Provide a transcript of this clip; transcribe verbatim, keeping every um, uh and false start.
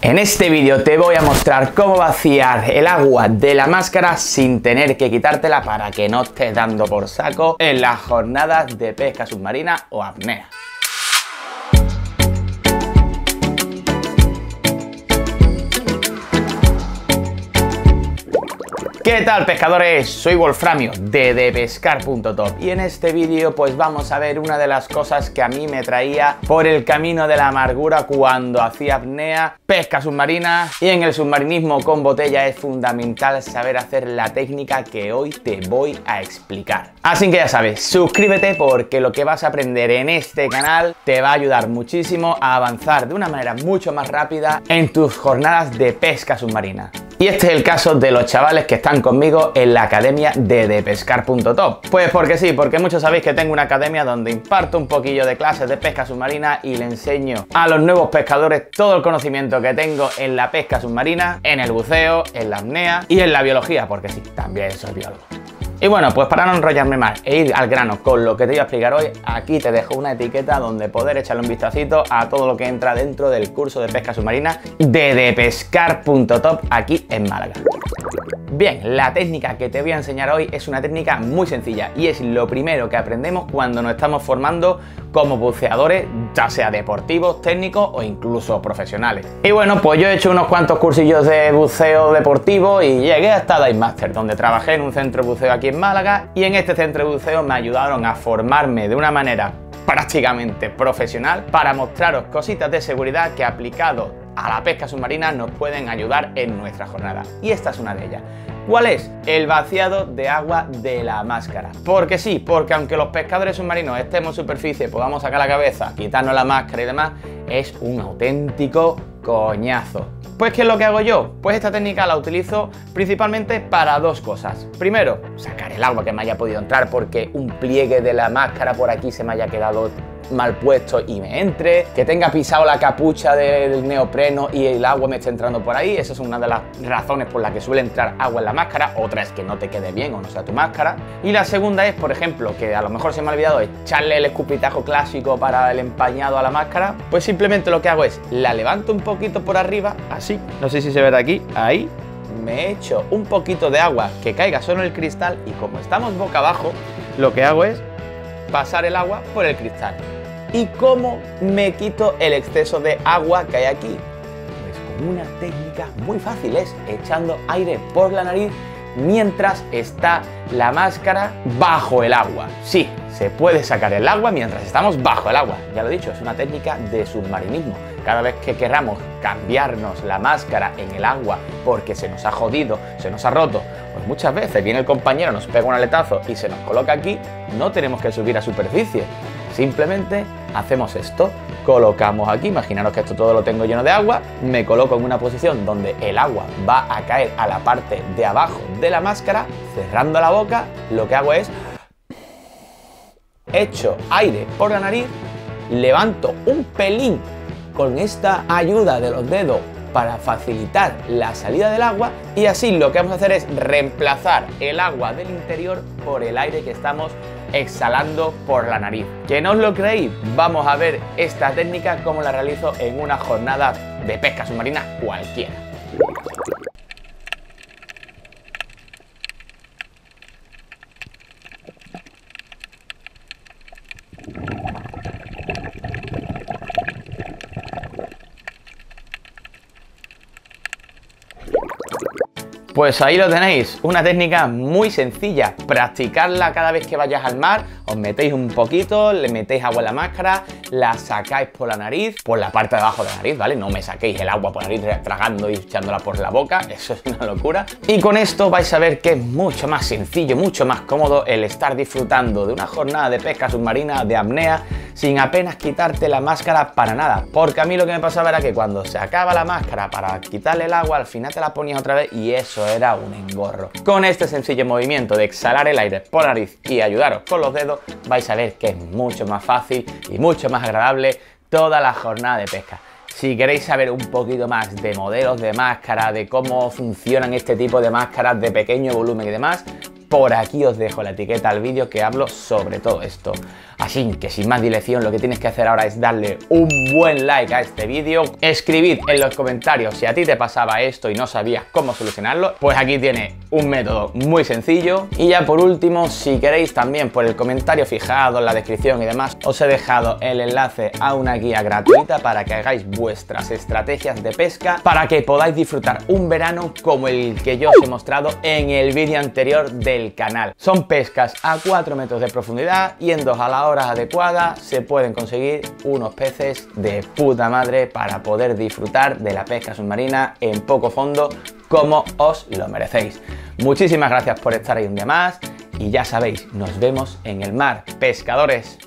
En este vídeo te voy a mostrar cómo vaciar el agua de la máscara sin tener que quitártela para que no estés dando por saco en las jornadas de pesca submarina o apnea. ¿Qué tal, pescadores? Soy Wolframio de Depescar punto top y en este vídeo pues vamos a ver una de las cosas que a mí me traía por el camino de la amargura cuando hacía apnea, pesca submarina, y en el submarinismo con botella es fundamental saber hacer la técnica que hoy te voy a explicar. Así que ya sabes, suscríbete porque lo que vas a aprender en este canal te va a ayudar muchísimo a avanzar de una manera mucho más rápida en tus jornadas de pesca submarina. Y este es el caso de los chavales que están conmigo en la academia de Depescar punto top. Pues porque sí, porque muchos sabéis que tengo una academia donde imparto un poquillo de clases de pesca submarina y le enseño a los nuevos pescadores todo el conocimiento que tengo en la pesca submarina, en el buceo, en la apnea y en la biología, porque sí, también soy biólogo. Y bueno, pues para no enrollarme más e ir al grano con lo que te voy a explicar hoy, aquí te dejo una etiqueta donde poder echarle un vistacito a todo lo que entra dentro del curso de pesca submarina de Depescar punto top aquí en Málaga. Bien, la técnica que te voy a enseñar hoy es una técnica muy sencilla y es lo primero que aprendemos cuando nos estamos formando como buceadores, ya sea deportivos, técnicos o incluso profesionales. Y bueno, pues yo he hecho unos cuantos cursillos de buceo deportivo y llegué hasta Dive Master, donde trabajé en un centro de buceo aquí en Málaga, y en este centro de buceo me ayudaron a formarme de una manera prácticamente profesional para mostraros cositas de seguridad que aplicado a la pesca submarina nos pueden ayudar en nuestra jornada, y esta es una de ellas. ¿Cuál es? El vaciado de agua de la máscara. Porque sí, porque aunque los pescadores submarinos estemos en superficie, podamos sacar la cabeza, quitarnos la máscara y demás, es un auténtico coñazo. Pues ¿qué es lo que hago yo? Pues esta técnica la utilizo principalmente para dos cosas. Primero, sacar el agua que me haya podido entrar porque un pliegue de la máscara por aquí se me haya quedado mal puesto y me entre, que tenga pisado la capucha del neopreno y el agua me esté entrando por ahí. Esa es una de las razones por las que suele entrar agua en la máscara. Otra es que no te quede bien o no sea tu máscara. Y la segunda es, por ejemplo, que a lo mejor se me ha olvidado echarle el escupitajo clásico para el empañado a la máscara. Pues simplemente lo que hago es la levanto un poquito por arriba, así, no sé si se ve de aquí, ahí, me echo un poquito de agua que caiga solo en el cristal, y como estamos boca abajo, lo que hago es pasar el agua por el cristal. ¿Y cómo me quito el exceso de agua que hay aquí? Pues con una técnica muy fácil, es echando aire por la nariz mientras está la máscara bajo el agua. Sí, se puede sacar el agua mientras estamos bajo el agua. Ya lo he dicho, es una técnica de submarinismo. Cada vez que queramos cambiarnos la máscara en el agua porque se nos ha jodido, se nos ha roto, pues muchas veces viene el compañero, nos pega un aletazo y se nos coloca aquí, no tenemos que subir a superficie. Simplemente hacemos esto, colocamos aquí, imaginaros que esto todo lo tengo lleno de agua, me coloco en una posición donde el agua va a caer a la parte de abajo de la máscara, cerrando la boca, lo que hago es echo aire por la nariz, levanto un pelín con esta ayuda de los dedos para facilitar la salida del agua, y así lo que vamos a hacer es reemplazar el agua del interior por el aire que estamos exhalando por la nariz. ¿Que no os lo creéis? Vamos a ver esta técnica cómo la realizo en una jornada de pesca submarina cualquiera. Pues ahí lo tenéis, una técnica muy sencilla, practicarla cada vez que vayáis al mar, os metéis un poquito, le metéis agua en la máscara, la sacáis por la nariz, por la parte de abajo de la nariz, ¿vale? No me saquéis el agua por la nariz tragando y echándola por la boca, eso es una locura. Y con esto vais a ver que es mucho más sencillo, mucho más cómodo el estar disfrutando de una jornada de pesca submarina, de apnea, sin apenas quitarte la máscara para nada. Porque a mí lo que me pasaba era que cuando se acaba la máscara para quitarle el agua, al final te la ponías otra vez y eso era un engorro. Con este sencillo movimiento de exhalar el aire por la nariz y ayudaros con los dedos, vais a ver que es mucho más fácil y mucho más agradable toda la jornada de pesca. Si queréis saber un poquito más de modelos de máscara, de cómo funcionan este tipo de máscaras de pequeño volumen y demás, por aquí os dejo la etiqueta al vídeo que hablo sobre todo esto. Así que sin más dilación, lo que tienes que hacer ahora es darle un buen like a este vídeo, escribid en los comentarios si a ti te pasaba esto y no sabías cómo solucionarlo, pues aquí tienes un método muy sencillo. Y ya por último, si queréis también por el comentario fijado en la descripción y demás, os he dejado el enlace a una guía gratuita para que hagáis vuestras estrategias de pesca, para que podáis disfrutar un verano como el que yo os he mostrado en el vídeo anterior del canal. Son pescas a cuatro metros de profundidad y en dos a la hora adecuada se pueden conseguir unos peces de puta madre para poder disfrutar de la pesca submarina en poco fondo como os lo merecéis. Muchísimas gracias por estar ahí un día más y ya sabéis, nos vemos en el mar, pescadores.